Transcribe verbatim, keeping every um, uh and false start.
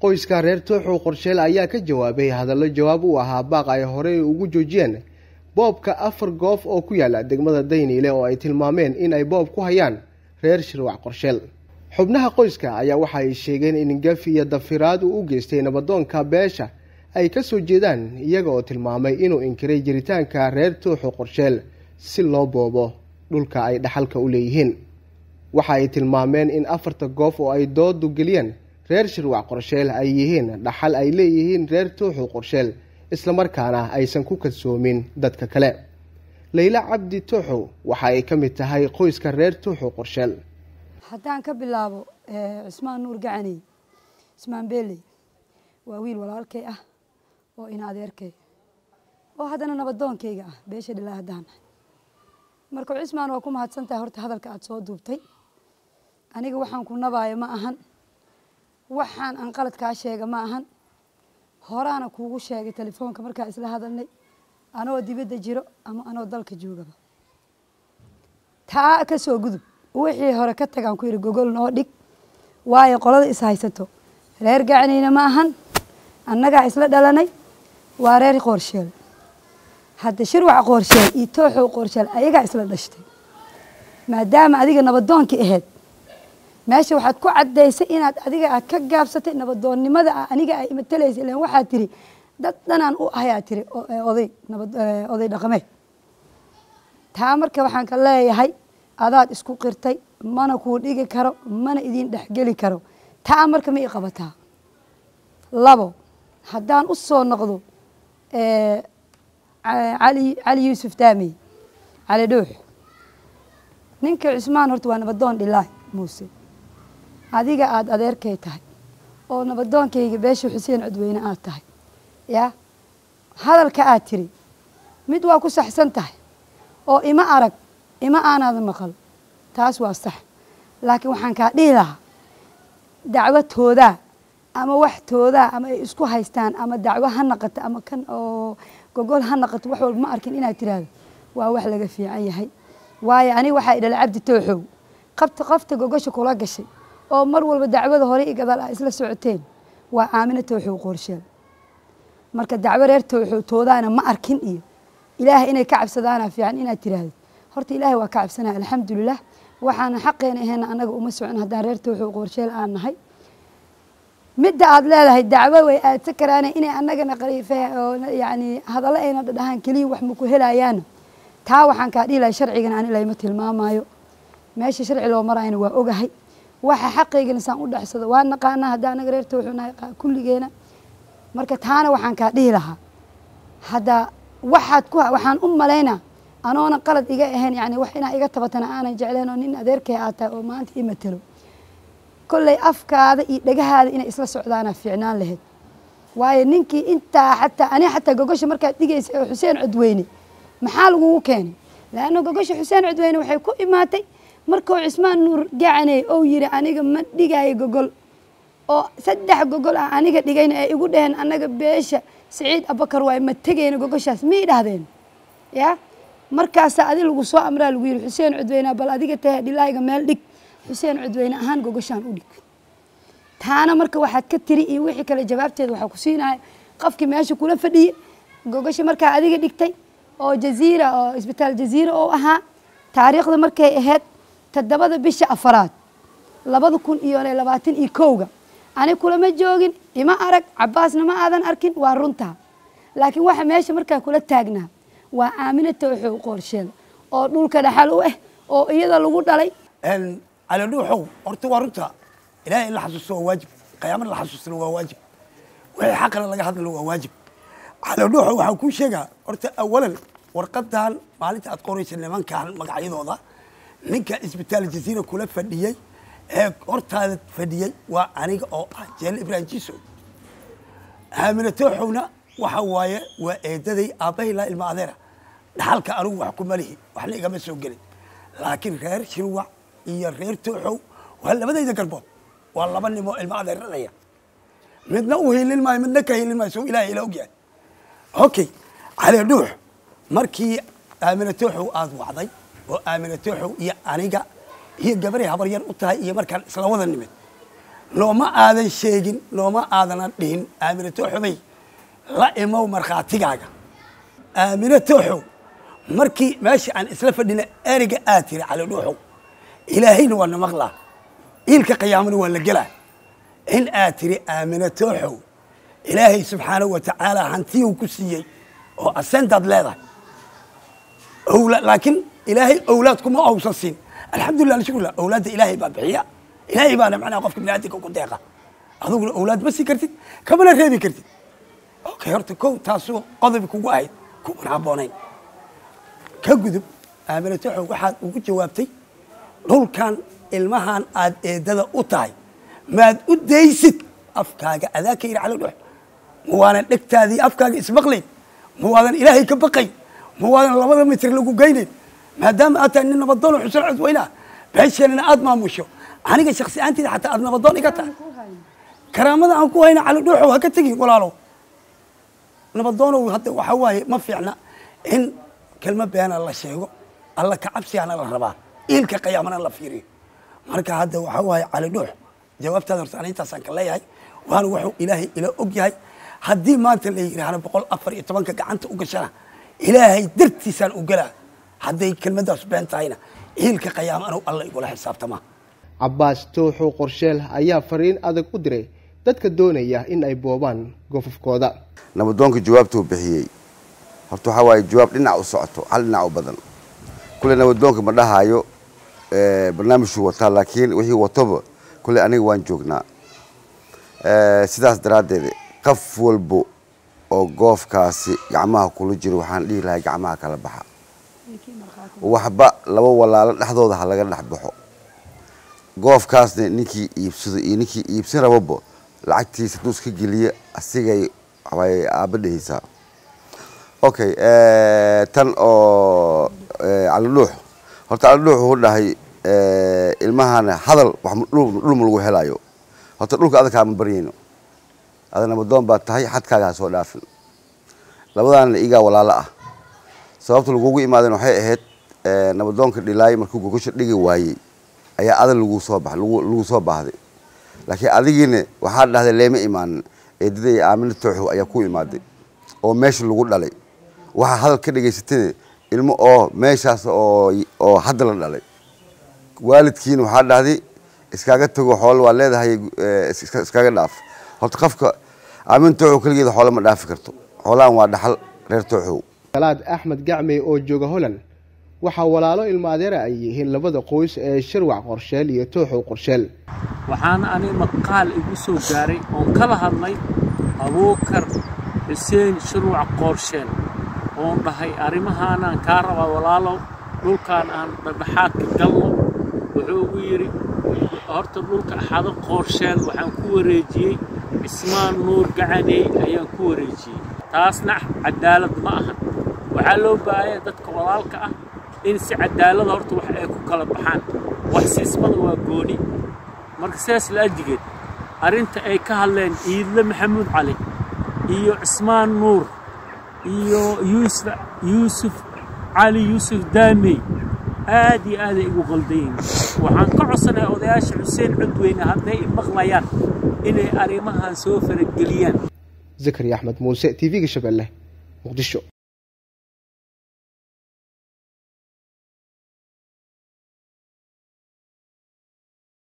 qoyska reer Tooxoow Qorsheel ayaa ka jawaabay hadallo jawaab u ahaa baaq ay hore ugu joojiyeen boobka afar goof oo ku yaala degmada Dayniile oo ay tilmaameen in ay boob ku hayaan reer Shirwac Qorsheel. xubnaha qoyska ayaa waxa ay sheegeen in gaf iyo dafiraad uu u geystay nabadoonka beesha ay ka soo jeedaan iyaga oo tilmaamay inuu inkiray jiritaanka reer Tooxoow Qorsheel si loo boobo dhulka ay dhaxalka u leeyihiin. waxa ay tilmaameen in afarta goof oo ay doodu geliyeen reer Shirwac Qorsheel ay yihiin dhaxal ay leeyihiin reer Tooxoow Qorsheel isla markaana aysan ku kalsoomin dadka kale. Leyla Cabdi Tooxoow waxa ay ka mid tahay qoyska reer Tooxoow Qorsheel. haddaan ka bilaabo Ismaan Nuur Gacani Ismaan Beeli waa wiil walaalkay ah oo in adeerkay oo hadana nabadoonkayga ah beesha dhalaadaan. marka Ismaan waa ku mahadsantahay horta hadalka aad soo duubtay. aniga waxaan ku nabaaya ma ahan waxaan aan qalad ka sheega ma ahan horaana kuugu sheegay telefoonka marka isla hadalnay anoo dibadda jiro ama anoo dalka joogaba taa ka soo gudub wixii hore ka tagaan ku yiri gogol noo dhig waayo qolada is haysato reer Gacanina ma ahan annaga isla dhalanay waa reer Qorsheel hadda Shirwac Qorsheel iyo Tooxoow Qorsheel ayaga isla dhashtay maadaama adiga nabadoonki ahayd ماشي واحد كعد دايس إن أديك أكجاب ستة نبضون لماذا أنيك متلهس إلين واحد تري ده أنا أن أهيا تري أضي نبض أضي رقمه تامر كواحد كلا يهاي أذات إسكو قرتي ما نقول إيجي كرو ما نيدين دحجلي كرو تامر كم يقبتها لبو حدان قصة نقضو علي علي يوسف تامي على دوح نينك عثمان هرتوان نبضون لله موسى adiga aad adeerkay tahay oo nabadoonkayga beesha Xuseen Cudweyne aad tahay ya hadalka aad tiri mid waa ku saxsan tahay oo ima arag ima aanad maqal taas waa sax laakiin waxaan ka dhihi lahaa dacwadooda ama waxtooda ama ay isku haystaan ama dacwo ha naqato ama kan oo gogol ha naqato wax walba ma arkin inaad tiraado waa wax laga fiican yahay waayo ani waxa idal Cabdi Tooxoow qabta qafta gogosha kula gashay oo mar walba dacwada hore ee gadaal ay isla socoteen waa Aamina Tooxoow Qorsheel marka dacwo reer Tooxoow toodaana ma arkin iyo ilaahay inay ka cabsadaan fiican inaad tiraahdo horta ilaahay waa ka cabsanaa alxamdulillah waxaan xaqeena ahayn anaga uma socon hadaan reer Tooxoow Qorsheel aan nahay midda aad leedahay dacwo way aad sakaraana inay anaga naqriifay oo yaani hadal ay na dhahaan kaliya wax ma ku helayaan taa waxaan ka dhigay sharciigan aan ilaahay ma tilmaamayo meesha sharci loo marayna waa ogahay waxa xaqayga insan u dhaxsado waan naqaana hadaan nagareerto wuxuuna kulligeena marka taana waxaan ka dhihi lahaa hada waxaad ku waxaan u maleena anoona qalad iga ahayn yaani wax ina iga tabatana aanan jecleeno nin adeerkay aata oo maanta ii matalo kullay afkaada iyo dhagahaada inay isla socdaana fiicnaan lahayd waayo ninkii inta hatta ani hatta gogosha marka dhigaysay Xuseen Cudweyne maxaa lagu keenay laana gogosha Xuseen Cudweyne waxay ku imaatay marka Ismaan Nuur Gacani oo yiri aniga ma dhigay gogol oo saddex gogol ah aniga dhigayna ay igu dhaheen anaga beesha Saciid Abakar way ma tagayna gogoshaas ma idhahdeen ya markaas aad lagu soo amraa lagu yiri Xuseen Cudweyne bal adiga tahay dhilaaga meel dhig Xuseen Cudweyne ahaan gogoshaan u dhig taana marka waxaad ka tiri iyo wixii kale jawaabteed waxa ku siinahay qofkii meesha kula fadhiye gogoshii marka adiga dhigtay oo jaziira oo isbitaal jaziira oo ahaa taariikhda markay ahayd تدبّد بيش أفراد، لبّد كون إيوه لبّاتين إيكوجا، أنا كل ما جوجين إما أرك عباس نما أذن أركين وارنتها، لكن واحد ماشي مركّا كل تاجنا، وآمنة توحو قرشيل، أو نقول كده حلوة، أو إيه ده اللي قلت عليه؟ إن على نوحو أرتو وارنتها، لا إلا حسوس هو واجب، قيام الله حسوس هو واجب، والحق الله جهاد هو واجب، على نوحو حكون شجع، أرتو أولاً ورقتها معلت أتقريش اللي من كان مقعيد هذا. ninka isbitaal Jaziira kula fadhiyay ee hortaada fadhiyay waa aniga oo ah Jeel Ibrahim Jiso Aamina Tooxoowna waxa waaye waa eedaday aabahay la ilma adeera halka arugu wax ku malihi wax la iga ma soo galin laakiin reer Shirwac iyo reer Tooxoow waa labadayda garbood waa laba nimo ilma adeera leeyahay midna uu heelin ma midna ka heelin ma soo ilaahay la ogyahay okay haleelu duux markii Aamina Tooxoow aad wacday وآمنة توحو يا أنيجا هي جبري هبريان أطها هي مركان سلوذا النمت لو ما آذن شيء لو ما آذن دين أمير توحوي لا إمو مرخاتيجا أمير توحو مركي ماشي عن إسلاف دين أرجع آتي على روحه إلهين وأنا مغلا إلك قيامنا ولا جلا إن آتي أمير توحو إلهي سبحانه وتعالى هنتي وكسية وأسند أدلة أو لكن إلهي أولادكم أوصصين الحمد لله نشكر الله أولاد إلهي بابعية إلهي بانا معنا قفك من عادك وكنت يقع هذول الأولاد بس كرتت كمان الريبي كرتت أوكي هرتكو تاسو قضبك واحد كون عبونين كجذب عملت واحد وجوابتي دول كان المهن عاد دادا أوتاي ما أوديست أفكار أذاك على روح موانا لك هذه أفكار اسبق لي موانا إلهي كبقي موانا لبضل متر لقو قيني ما دام أتى إننا بضلوا حسن عدو إله بحيث إننا أدمى مشو أنا كشخصي أنت حتى أدنى بضلني قطع كرامة عنكو هنا على روح وهكتجي ولا له نبضونه وحتى وحواي ما في عنا إن كلمة بين الله شيء الله كعبسي على الرباع إيه كقيامنا الله فيري مركا هذا وحواي على روح جوابت هذا رسالة تسانك الله هاي وأنا وحو إلهي إلى أبي هاي هدي ما تلي أنا بقول أفر طبعا كعنت أقشنا إلهي درتي سان أقلا هدي كلمة درس بين تاينا إيه كقيام أنا الله يقول حساب تمام Cabbaas Tooxoow Qorsheel ayaa fariin adag u diray dadka doonaya in ay boobaan gofofkooda. Nabadoonka jawaabtuu bixiyay horta waxa way jawaab dhinac u socoto hal dhinac u badan kulay nabadoonka ma dhahayo ee barnaamijku wata laakiin wixii wataba kulay aniga waan joognaa ee sidaas daraadeed qof walba oo gofkaasi gacmaha kula jiro waxaan dhihi lahaa gacmaha kala baxa waxba laba walaal dhaxdooda ha laga dhaxbaxo goof kaasna ninkii iibsado iyo ninkii iibsan rababo lacagtiisa duus ka geliya asigay way aabadhiisa okay ee tan oo alluuh horta alluuh uu dhahay ee ilmahana hadal wax dhulum lagu helayo horta dhulka adag aan bariyayno adana madoon baa tahay xadkaaga soo dhaafin labadan iga walaala ah sababta lagu iimaadeen waxay ahayd ee nabadoonka dhilay markuu gogosha dhigi waayay ayaa aad lagu soo bax lagu soo baxday laakiin adigina waxa dhahday leema iimaan eedaday aamin tooxo ayaa ku imaaday oo meesha lagu dhalay waxa hadal ka dhageysatay ilmo oo meeshaas oo oo hadal la dhalay waalidkiin waxa dhahday iskaga tago xoolo waa leedahay iskaga dhaaf horta qofka aamin tooxo kaligeeda xoolo ma dhaafi karto xoolaan waa dhaxal reer tooxo kalaad Axmed Gacmey oo jooga Holland waxa walaalo ilma adeera ay yihiin labada qoys ee Shirwac Qorsheel iyo Tooxoow Qorsheel waxaan aniga maqaal igu soo gaaray oo kala hadlay Abuukar Xuseen Shirwac Qorsheel oo dhahay arimahan aan ka raba walaalo dhulkan aan dhabaxaad galno wuxuu ugu yiri horta dhulka xado Qorsheel waxaan ku wareejiyay Ismaan Nuur Gacaney ayaan ku wareejiyay taasna cadaalad ma aha waxa loo baahay dadka walaalka ah إن سعدالة ضرت وح كوكلا بحان وحسيس من وجودي مركز الأجداد أرنت أي كهلين إيد محمد علي إيو عثمان نور إيو يوسف يوسف علي يوسف دامي آدي آدي إيو غلدين وحن قعصنا أودياش حسين عدوين هذي المغليان إني أريمها سوفر الجليان. زكريا أحمد موسى تي في قشبة الله مقدشو.